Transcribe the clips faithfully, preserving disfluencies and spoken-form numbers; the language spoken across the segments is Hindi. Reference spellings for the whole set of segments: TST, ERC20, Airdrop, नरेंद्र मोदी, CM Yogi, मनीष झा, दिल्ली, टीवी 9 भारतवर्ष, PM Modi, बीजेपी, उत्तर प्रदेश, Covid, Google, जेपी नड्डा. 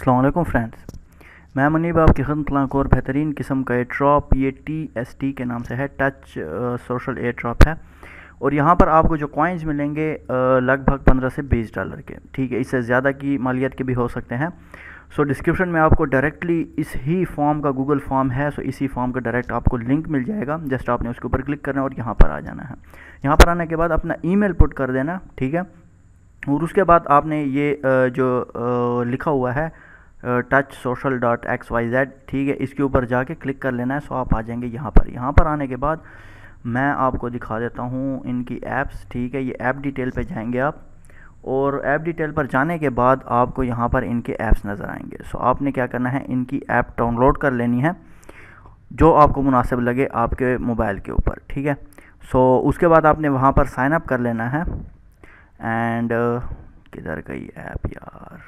अस्सलामुअलैकुम फ्रेंड्स, मैं मुनीब आपकी खिदमत और बेहतरीन किस्म का एयर ड्रॉप ये टी एस टी के नाम से है, टच सोशल एयर ड्रॉप है। और यहाँ पर आपको जो कॉइन्स मिलेंगे लगभग पंद्रह से बीस डॉलर के, ठीक है, इससे ज़्यादा की मालियत के भी हो सकते हैं। सो डिस्क्रिप्शन में आपको डायरेक्टली इस ही फॉर्म का, गूगल फॉर्म है, सो इसी फॉर्म का डायरेक्ट आपको लिंक मिल जाएगा। जस्ट आपने उसके ऊपर क्लिक करना है और यहाँ पर आ जाना है। यहाँ पर आने के बाद अपना ईमेल पुट कर देना, ठीक है, और उसके बाद आपने ये जो लिखा हुआ है touch social dot x y z, ठीक है, इसके ऊपर जाके क्लिक कर लेना है। सो आप आ जाएंगे यहाँ पर। यहाँ पर आने के बाद मैं आपको दिखा देता हूँ इनकी ऐप्स, ठीक है, ये ऐप डिटेल पे जाएंगे आप, और ऐप डिटेल पर जाने के बाद आपको यहाँ पर इनके ऐप्स नज़र आएंगे। सो आपने क्या करना है, इनकी ऐप डाउनलोड कर लेनी है जो आपको मुनासिब लगे आपके मोबाइल के ऊपर, ठीक है। सो उसके बाद आपने वहाँ पर साइन अप कर लेना है। एंड किधर गई ऐप यार,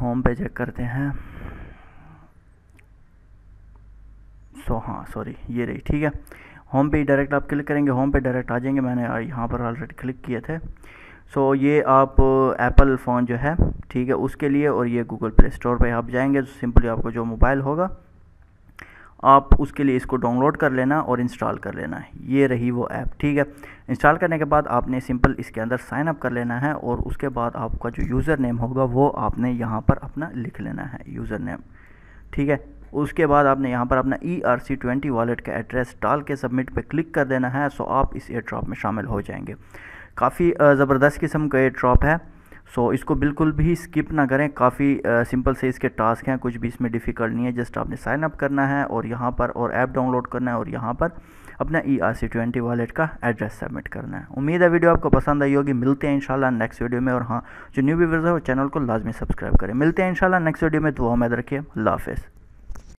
होम पे चेक करते हैं। सो हाँ, सॉरी, ये रही, ठीक है। होम पे डायरेक्ट आप क्लिक करेंगे, होम पे डायरेक्ट आ जाएंगे। मैंने यहाँ पर ऑलरेडी क्लिक किए थे। सो ये आप एप्पल फ़ोन जो है, ठीक है, उसके लिए, और ये गूगल प्ले स्टोर पे आप जाएंगे। तो सिंपली आपको जो मोबाइल होगा आप उसके लिए इसको डाउनलोड कर लेना और इंस्टॉल कर लेना है। ये रही वो ऐप, ठीक है। इंस्टॉल करने के बाद आपने सिंपल इसके अंदर साइन अप कर लेना है, और उसके बाद आपका जो यूज़र नेम होगा वो आपने यहाँ पर अपना लिख लेना है, यूज़र नेम, ठीक है। उसके बाद आपने यहाँ पर अपना E R C twenty wallet का एड्रेस डाल के सबमिट पे क्लिक कर देना है। सो आप इस एयर ड्रॉप में शामिल हो जाएंगे। काफ़ी ज़बरदस्त किस्म का एयर ड्रॉप है। सो so, इसको बिल्कुल भी स्किप ना करें। काफ़ी सिंपल से इसके टास्क हैं, कुछ भी इसमें डिफ़िकल्ट नहीं है। जस्ट आपने साइन अप करना है और यहाँ पर, और ऐप डाउनलोड करना है, और यहाँ पर अपना E R C twenty wallet का एड्रेस सबमिट करना है। उम्मीद है वीडियो आपको पसंद आई होगी। मिलते हैं इंशाल्लाह नेक्स्ट वीडियो में। और हाँ, जो न्यू व्यूअर्स है वो चैनल को लाजमी सब्सक्राइब करें। मिलते हैं इंशाल्लाह नेक्स्ट वीडियो में। दुआ में याद रखिए। अल्लाह हाफ़िज़।